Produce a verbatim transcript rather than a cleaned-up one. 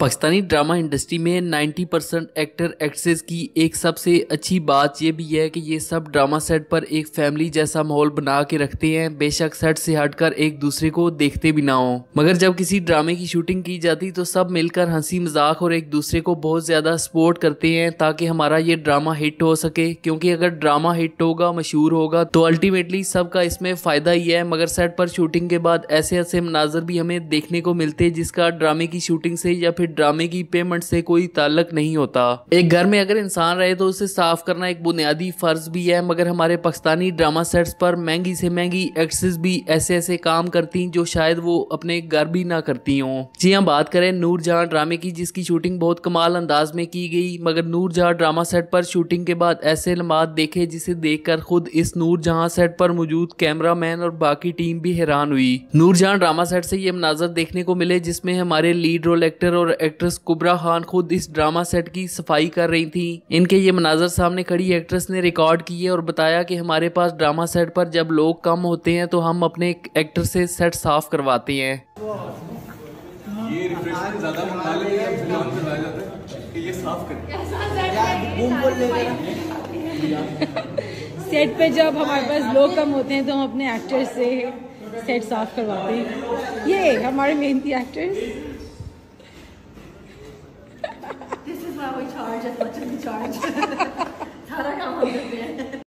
Pakistani drama industry में नब्बे percent actor actress की एक सबसे अच्छी बात यह भी है कि ये सब ड्रामा सेट पर एक फैमिली जैसा माहौल बना के रखते हैं, बेशक सेट से हटकर एक दूसरे को देखते भी ना हो। मगर जब किसी ड्रामे की शूटिंग की जाती तो सब मिलकर हंसी मजाक और एक दूसरे को बहुत ज्यादा सपोर्ट करते हैं ताकि हमारा ये ड्रामा हिट हो सके, क्योंकि अगर ड्रामा हिट होगा, मशहूर होगा तो अल्टीमेटली सबका इसमें फायदा ही है। मगर सेट पर शूटिंग के बाद ऐसे ऐसे मनाजर भी हमें देखने को मिलते हैं जिसका ड्रामे की शूटिंग से या फिर ड्रामे की पेमेंट से कोई ताल्लुक नहीं होता। एक घर में अगर इंसान रहे तो उसे साफ करना एक बुनियादी फर्ज भी है, मगर हमारे पाकिस्तानी ड्रामा सेट्स पर महंगी से महंगी एक्ट्रेस भी ऐसे ऐसे काम करती जो शायद वो अपने घर भी ना करती हों। जी हम बात करें नूर जहां ड्रामे की, जिसकी शूटिंग बहुत कमाल अंदाज में की गई। मगर नूर जहां ड्रामा सेट पर शूटिंग के बाद ऐसे लम्हात देखे जिसे देखकर खुद इस नूर जहां सेट पर मौजूद कैमरामैन और बाकी टीम भी हैरान हुई। नूर जहां ड्रामा सेट से ये मनाजर देखने को मिले जिसमें हमारे लीड रोल एक्टर और एक्ट्रेस कुबरा खान खुद इस ड्रामा सेट की सफाई कर रही थी। इनके ये मनाजर सामने खड़ी एक्ट्रेस ने रिकॉर्ड किए और बताया कि हमारे पास ड्रामा सेट पर जब लोग कम होते हैं तो हम अपने एक्टर से सेट साफ करवाते हैं। ये रिफ्रेशमेंट ज़्यादा मंगा लेते हैं, फिल्म करवाया जाता है कि ये साफ करें। सेट पे जब हमारे पास लोग कम होते हैं तो हम अपने एक्टर से सेट साफ करवाते हैं। ये हमारे मेहनती actors This is why we charge as much as we charge.